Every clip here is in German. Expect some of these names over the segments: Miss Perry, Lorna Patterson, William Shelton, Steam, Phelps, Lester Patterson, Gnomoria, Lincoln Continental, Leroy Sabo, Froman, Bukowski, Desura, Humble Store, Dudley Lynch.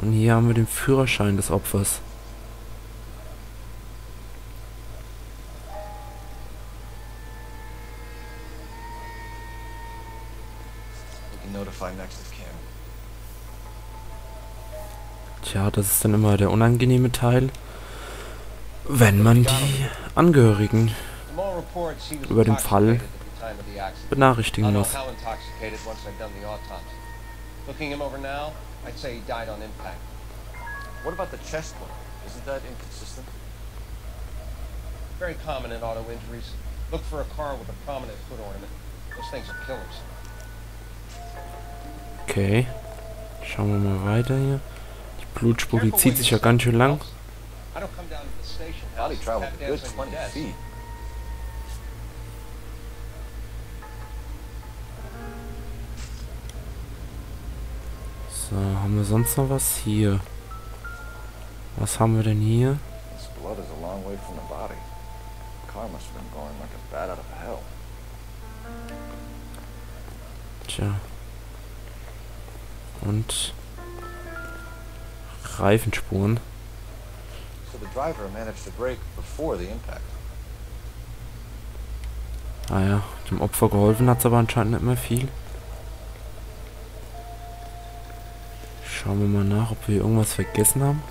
Und hier haben wir den Führerschein des Opfers. Tja, das ist dann immer der unangenehme Teil, wenn man die Angehörigen über den Fall benachrichtigen muss. Okay, schauen wir mal weiter hier. Die Blutspur, die zieht sich ja ganz schön lang. So, haben wir sonst noch was hier? Was haben wir denn hier? Tja. Und Reifenspuren. Ah ja, dem Opfer geholfen hat es aber anscheinend nicht mehr viel. Schauen wir mal nach, ob wir irgendwas vergessen haben.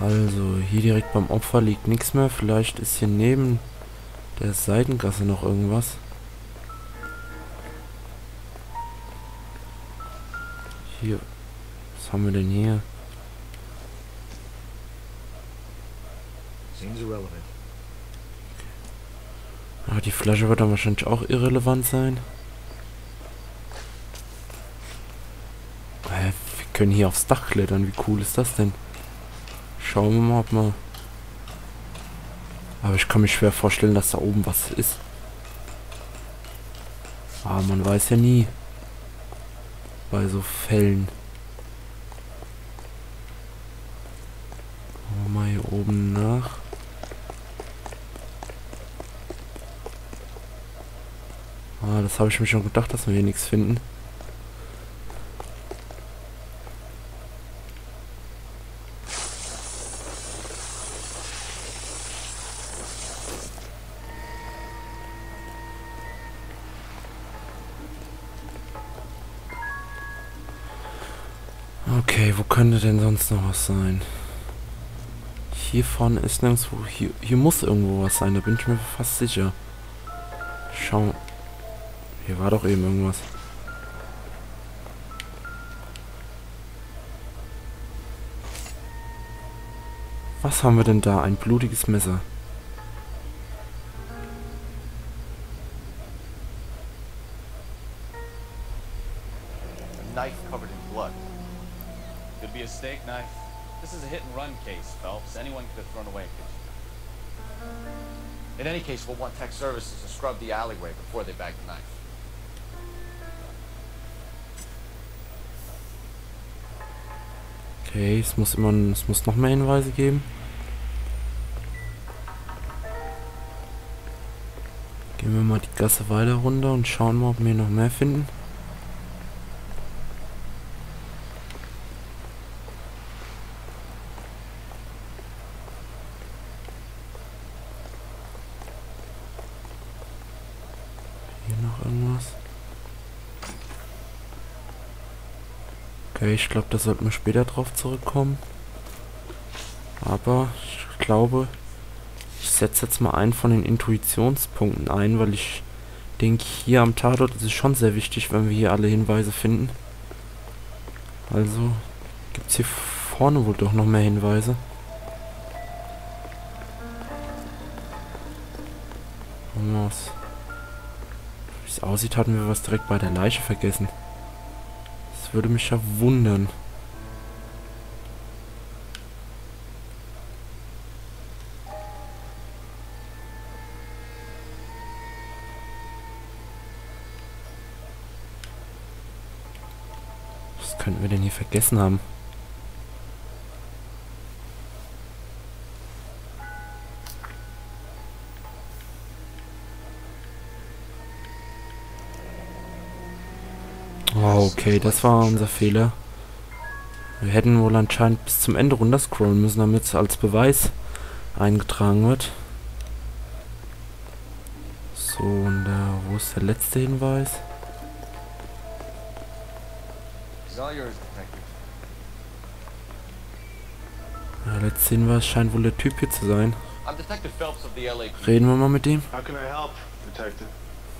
Also, hier direkt beim Opfer liegt nichts mehr. Vielleicht ist hier neben der Seitengasse noch irgendwas. Hier. Was haben wir denn hier? Seems irrelevant. Ah, die Flasche wird dann wahrscheinlich auch irrelevant sein. Wir können hier aufs Dach klettern. Wie cool ist das denn? Schauen wir mal, ob wir... Aber ich kann mir schwer vorstellen, dass da oben was ist. Ah, man weiß ja nie. Bei so Fällen. Machen wir mal hier oben nach. Ah, das habe ich mir schon gedacht, dass wir hier nichts finden. Okay, wo könnte denn sonst noch was sein? Hier vorne ist nirgendwo... Hier muss irgendwo was sein, da bin ich mir fast sicher. Schau... Hier war doch eben irgendwas. Was haben wir denn da? Ein blutiges Messer. Knife covered in blood. Could be a steak knife. This is a hit and run case, Phelps. Anyone could have thrown away. In any case, we'll want tech services to scrub the alleyway before they bag the knife. Okay, es muss noch mehr Hinweise geben. Gehen wir mal die Gasse weiter runter und schauen mal, ob wir noch mehr finden. Hier noch irgendwas. Okay, ich glaube, da sollten wir später drauf zurückkommen. Aber ich glaube, ich setze jetzt mal einen von den Intuitionspunkten ein, weil ich denke, hier am Tatort ist es schon sehr wichtig, wenn wir hier alle Hinweise finden. Also gibt es hier vorne wohl doch noch mehr Hinweise. Und wie es aussieht, hatten wir was direkt bei der Leiche vergessen. Würde mich ja wundern. Was könnten wir denn hier vergessen haben? Okay, das war unser Fehler. Wir hätten wohl anscheinend bis zum Ende runterscrollen müssen, damit es als Beweis eingetragen wird. So, und wo ist der letzte Hinweis? Der letzte Hinweis scheint wohl der Typ hier zu sein. Reden wir mal mit ihm. How can I help, Detective?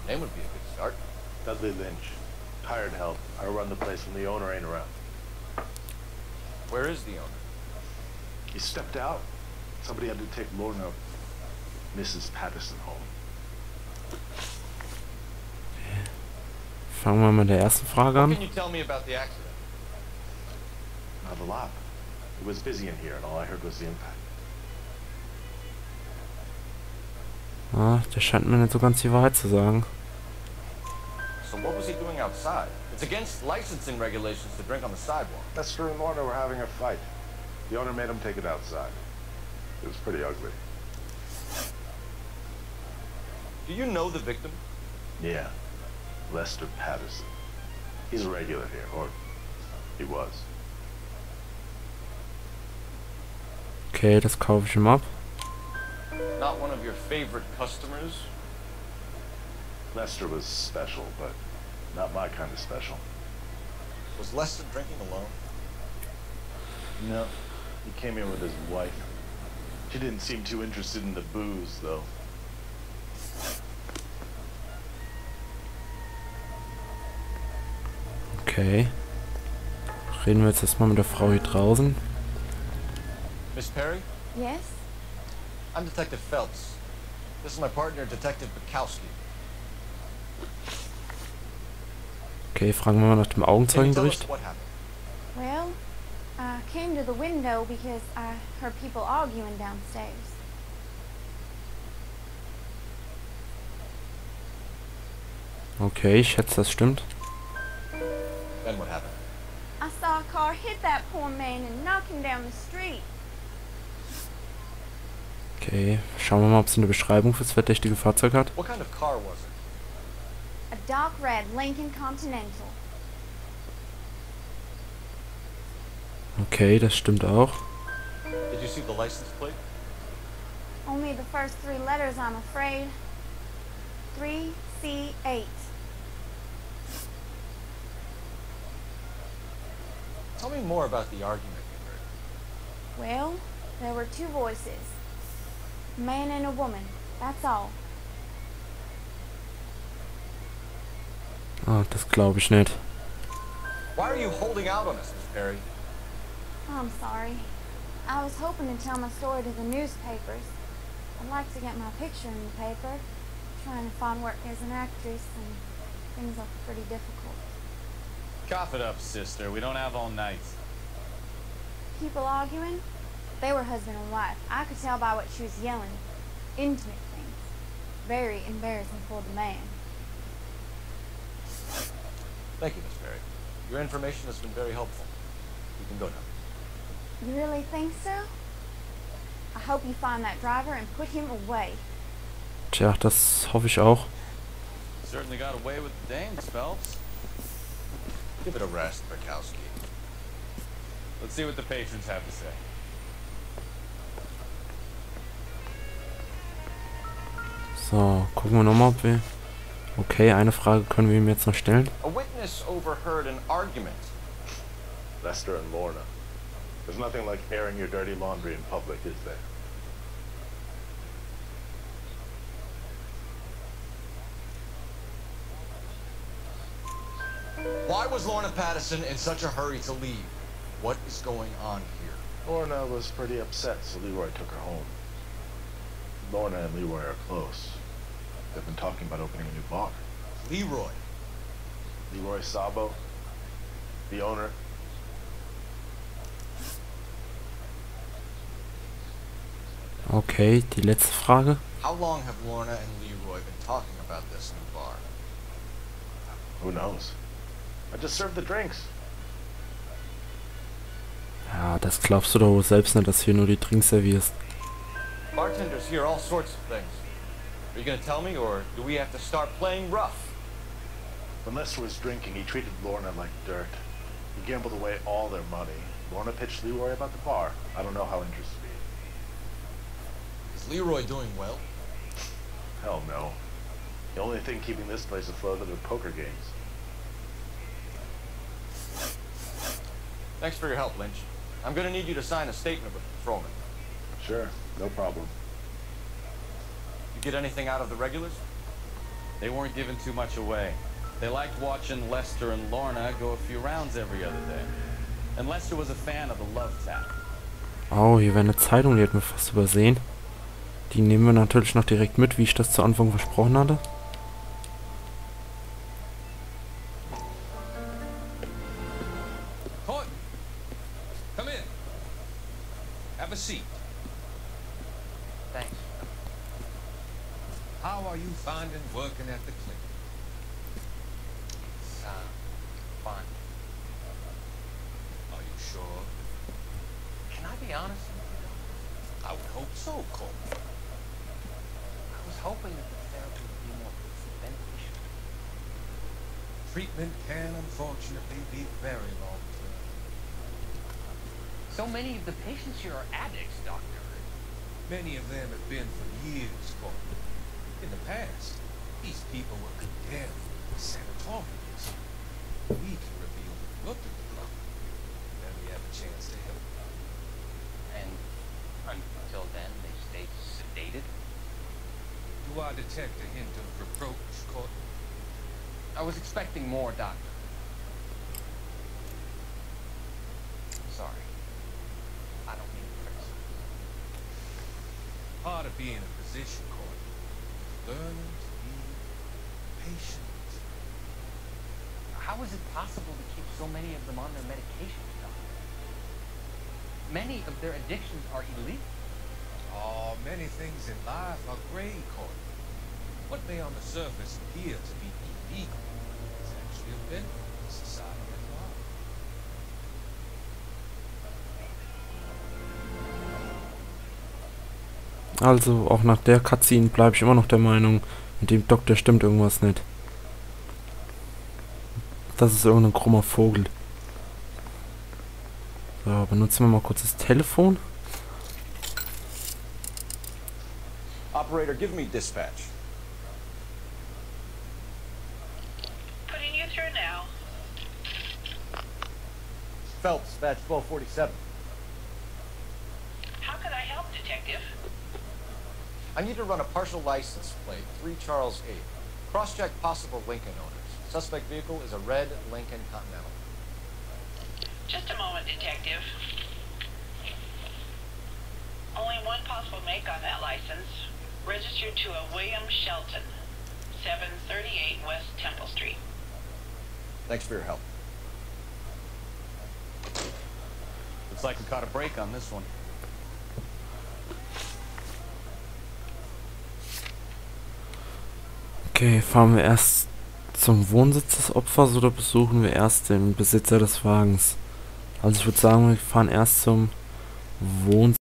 Name would be a good start. Dudley Lynch. Hired help. I run the place and the owner ain't around. Where is the owner? He stepped out. Somebody had to take Lorna, Mrs. Patterson home. Okay. Fangen wir mit der ersten Frage an. What can you tell me about the accident? Not a lot. It was busy in here and all I heard was the impact. Ah, der scheint mir nicht so ganz die Wahrheit zu sagen. So what was he doing outside? It's against licensing regulations to drink on the sidewalk. Lester and Lorna were having a fight. The owner made him take it outside. It was pretty ugly. Do you know the victim? Yeah. Lester Patterson. He's a regular here, or he was. Okay, das kaufe ich ihm ab. Not one of your favorite customers? Lester was special, but not my kind of special. Was Lester drinking alone? No. He came in with his wife. She didn't seem too interested in the booze, though. Okay. Reden wir jetzt erstmal mit der Frau hier draußen. Miss Perry? Yes? I'm Detective Phelps. This is my partner, Detective Bukowski. Okay, fragen wir mal nach dem Augenzeugenbericht. Well, I came to the window because I heard people arguing downstairs. Okay, ich schätze, das stimmt. Then what happened? I saw a car hit that poor man and knock him down the street. Okay, schauen wir mal, ob sie eine Beschreibung fürs verdächtige Fahrzeug hat. What kind of car was it? A dark red Lincoln Continental. Okay, das stimmt auch. Did you see the license plate? Only the first three letters, I'm afraid. 3C8. Tell me more about the argument you heard. Well, there were two voices. A man and a woman. That's all. Ah, das glaube ich nicht. Why are you holding out on us, Miss Perry? I'm sorry. I was hoping to tell my story to the newspapers. I'd like to get my picture in the paper. Trying to find work as an actress and things are pretty difficult. Cough it up, sister. We don't have all night. People arguing? They were husband and wife. I could tell by what she was yelling. Intimate things. Very embarrassing for the man. Thank you, Miss Perry. Your information has been very helpful. You can go now. You really think so? I hope you find that driver and put him away. Tja, das hoffe ich auch. Certainly got away with the Danes, Phelps. Give it a rest, Bukowski. Let's see what the patrons have to say. So, gucken wir nochmal, ob wir... Okay, eine Frage können wir ihm jetzt noch stellen. A witness overheard an argument. Lester and Lorna. There's nothing like airing your dirty laundry in public, is there? Why was Lorna Patterson in such a hurry to leave? What is going on here? Lorna was pretty upset, so Leroy took her home. Lorna and Leroy are close. They've been talking about opening a new bar. Leroy. Leroy Sabo. The owner. Okay, die letzte Frage. How long have Lorna and Leroy been talking about this new bar? Who knows? I just served the drinks. Ja, das glaubst du doch wohl selbst nicht, dass du hier nur die Drinks servierst. Bartenders hear all sorts of things. Are you gonna tell me, or do we have to start playing rough? When Lester was drinking, he treated Lorna like dirt. He gambled away all their money. Lorna pitched Leroy about the bar. I don't know how interested he is. Is Leroy doing well? Hell no. The only thing keeping this place afloat are the poker games. Thanks for your help, Lynch. I'm going to need you to sign a statement with Froman. Sure, no problem. You get anything out of the regulars? They weren't giving too much away. They liked watching Lester and Lorna go a few rounds every other day. And Lester was a fan of the love tap. Oh, hier wäre eine Zeitung, die hätten wir fast übersehen. Die nehmen wir natürlich noch direkt mit, wie ich das zu Anfang versprochen hatte. Treatment can, unfortunately, be very long-term. So many of the patients here are addicts, Doctor. Many of them have been for years, Gordon. In the past, these people were condemned to sanatoriums. We can reveal the look of the problem, then we have a chance to help them. And until then, they stay sedated? Do I detect a hint of reproach, Gordon? I was expecting more, Doctor. Sorry. I don't mean to curse. Part of being in a position, Gordon, learning to be patient. How is it possible to keep so many of them on their medications, Doctor? Many of their addictions are illegal. Oh, many things in life are gray, Gordon. What may on the surface appear to be illegal is actually a benefit to society at large. Also, auch nach der Cutscene bleibe ich immer noch der Meinung, mit dem Doktor stimmt irgendwas nicht. Das ist irgendein krummer Vogel. So, benutzen wir mal kurz das Telefon. Operator, give me dispatch. Phelps, batch 1247. How could I help, Detective? I need to run a partial license plate, 3 Charles 8. Cross-check possible Lincoln owners. Suspect vehicle is a red Lincoln Continental. Just a moment, Detective. Only one possible make on that license. Registered to a William Shelton, 738 West Temple Street. Thanks for your help. Looks like we caught a break on this one. Okay, fahren wir erst zum Wohnsitz des Opfers oder besuchen wir erst den Besitzer des Wagens? Also ich würde sagen, wir fahren erst zum Wohnsitz.